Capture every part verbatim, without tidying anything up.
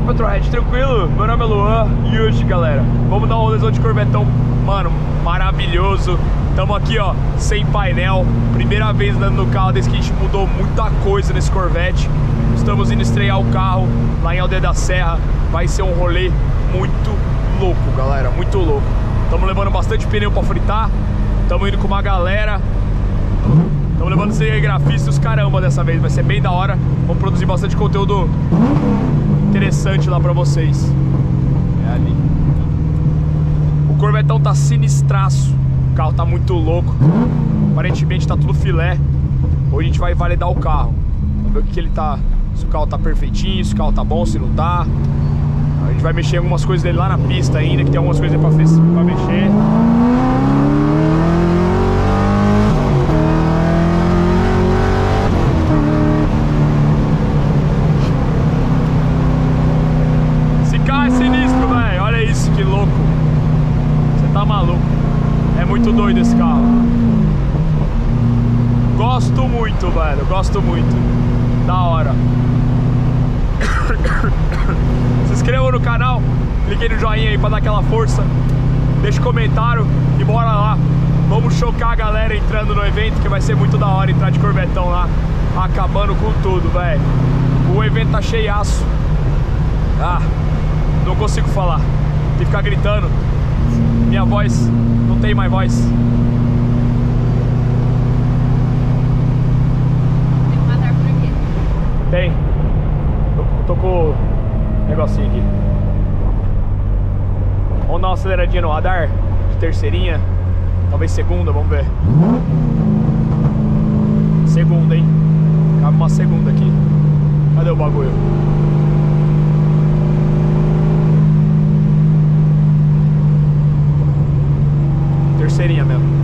Fala, PetrolHead, tranquilo? Meu nome é Luan e hoje, galera, vamos dar um rolezão de corvetão, mano, maravilhoso. Tamo aqui, ó, sem painel, primeira vez andando no carro desde que a gente mudou muita coisa nesse Corvette. Estamos indo estrear o carro lá em Aldeia da Serra, vai ser um rolê muito louco, galera, muito louco. Tamo levando bastante pneu pra fritar, tamo indo com uma galera. Tamo levando cinegrafistas e os caramba dessa vez, vai ser bem da hora. Vamos produzir bastante conteúdo interessante lá pra vocês. É ali. O Corvetão tá sinistraço, o carro tá muito louco. Aparentemente tá tudo filé. Hoje a gente vai validar o carro, vamos ver o que ele tá, se o carro tá perfeitinho, se o carro tá bom, se não tá. A gente vai mexer em algumas coisas dele lá na pista ainda, que tem algumas coisas pra, pra mexer. Doido esse carro. Gosto muito, velho. Gosto muito. Da hora. Se inscreva no canal, clique no joinha aí pra dar aquela força. Deixa um comentário e bora lá. Vamos chocar a galera entrando no evento, que vai ser muito da hora entrar de Corvetão lá, acabando com tudo, velho. O evento tá cheiaço. Ah, não consigo falar. Tem que ficar gritando. Minha voz não tem mais voz. Tem que matar por aqui. Tem. Tô, tô com o negocinho aqui. Vamos dar uma aceleradinha no radar. De terceirinha. Talvez segunda, vamos ver. Segunda, hein? Cabe uma segunda aqui. Cadê o bagulho? Terceirinha mesmo.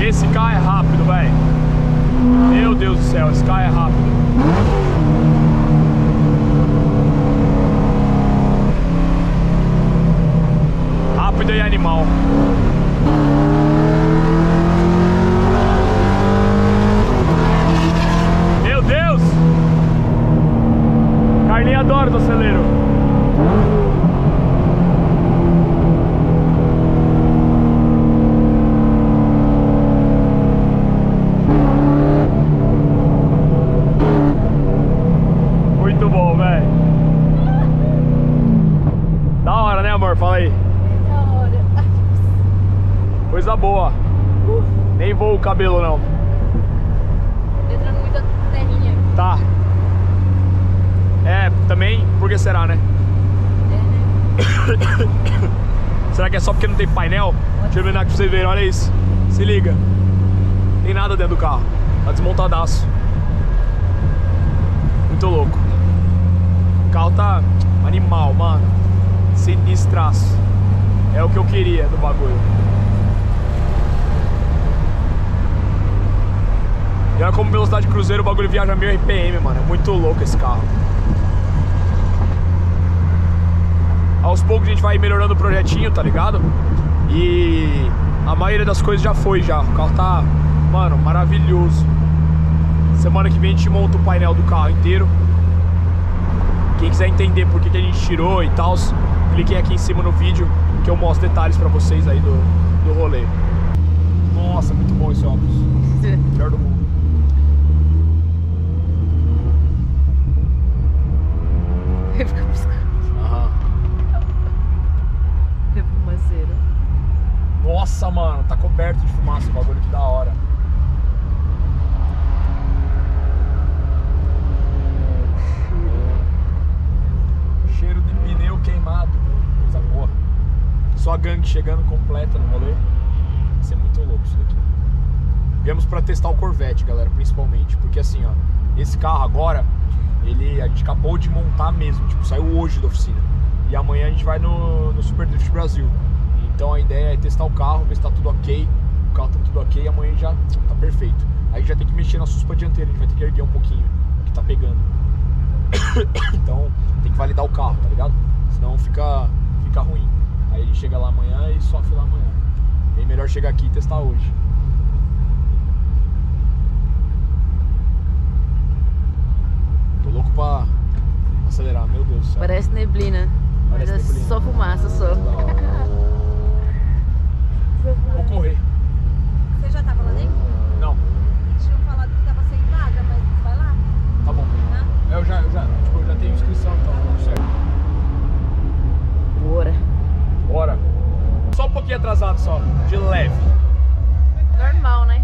Esse carro é rápido, velho. Meu Deus do céu, esse carro é rápido. E animal. Meu Deus! Carlinhos adora o acelero. Muito bom, velho. Da hora, né, amor? Fala aí. Coisa boa. Uh. Nem voa o cabelo, não. Entrando muita terrinha. Tá. É, também, por que será, né? É, né? Será que é só porque não tem painel? Deixa eu iluminar aqui pra vocês verem, olha isso. Se liga. Não tem nada dentro do carro. Tá desmontadaço. Muito louco. O carro tá animal, mano. Sinistraço. É o que eu queria do bagulho. E olha como velocidade de cruzeiro, o bagulho viaja mil R P M, mano. É muito louco esse carro. Aos poucos a gente vai melhorando o projetinho, tá ligado? E a maioria das coisas já foi já. O carro tá, mano, maravilhoso. Semana que vem a gente monta o painel do carro inteiro. Quem quiser entender por que, que a gente tirou e tal, cliquem aqui em cima no vídeo que eu mostro detalhes pra vocês aí do, do rolê. Nossa, muito bom esse óculos. Melhor do mundo. Fica piscando. Aham. É fumaceira. Nossa, mano, tá coberto de fumaça o bagulho, que da hora. Cheiro de pneu queimado. Coisa boa. Só a gangue chegando completa no rolê. Vai ser muito louco isso daqui. Viemos pra testar o Corvette, galera, principalmente. Porque assim, ó, esse carro agora. Ele, a gente acabou de montar mesmo, tipo, saiu hoje da oficina. E amanhã a gente vai no, no Super Drift Brasil. Então a ideia é testar o carro, ver se tá tudo ok. O carro tá tudo ok e amanhã já tá perfeito. Aí já tem que mexer na suspa dianteira, a gente vai ter que erguer um pouquinho o que tá pegando. Então tem que validar o carro, tá ligado? Senão fica, fica ruim. Aí ele chega lá amanhã e sofre lá amanhã. É melhor chegar aqui e testar hoje. Tô louco pra acelerar, meu Deus do céu. Parece neblina. Parece Mas neblina. Só fumaça, só. Vou correr. Você já tava lá dentro? Não. Eles tinham falado que tava sem vaga, mas vai lá. Tá bom. Né? Eu já, eu já, tipo, eu já tenho inscrição, então tudo certo. Bora. Bora. Só um pouquinho atrasado só, de leve. Normal, né?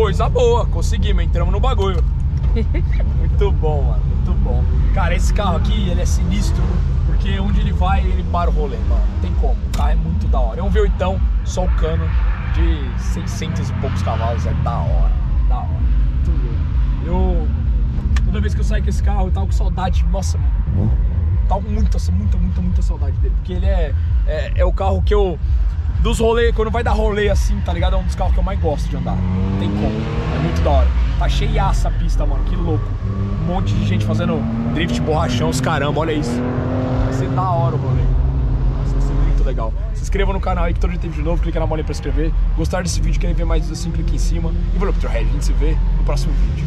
Coisa boa, conseguimos, entramos no bagulho. Muito bom, mano, muito bom. Cara, esse carro aqui, ele é sinistro, porque onde ele vai, ele para o rolê, mano. Não tem como, o carro é muito da hora. É um V oito, só o cano de seiscentos e poucos cavalos, é da hora, da hora. Muito louco. Eu, toda vez que eu saio com esse carro, eu tava com saudade, nossa, total muita, muita, muita, muita saudade dele. Porque ele é, é, é o carro que eu... Dos rolês, quando vai dar rolê assim, tá ligado? É um dos carros que eu mais gosto de andar. Não tem como. É muito da hora. Tá cheiaça a pista, mano. Que louco. Um monte de gente fazendo drift, borrachão, os caramba. Olha isso. Vai ser da hora o rolê. Vai ser muito legal. Se inscreva no canal aí que todo dia tem vídeo novo. Clica na bolinha pra se inscrever. Gostaram desse vídeo, querem ver mais assim, clica em cima. E valeu, PetrolHead. A gente se vê no próximo vídeo.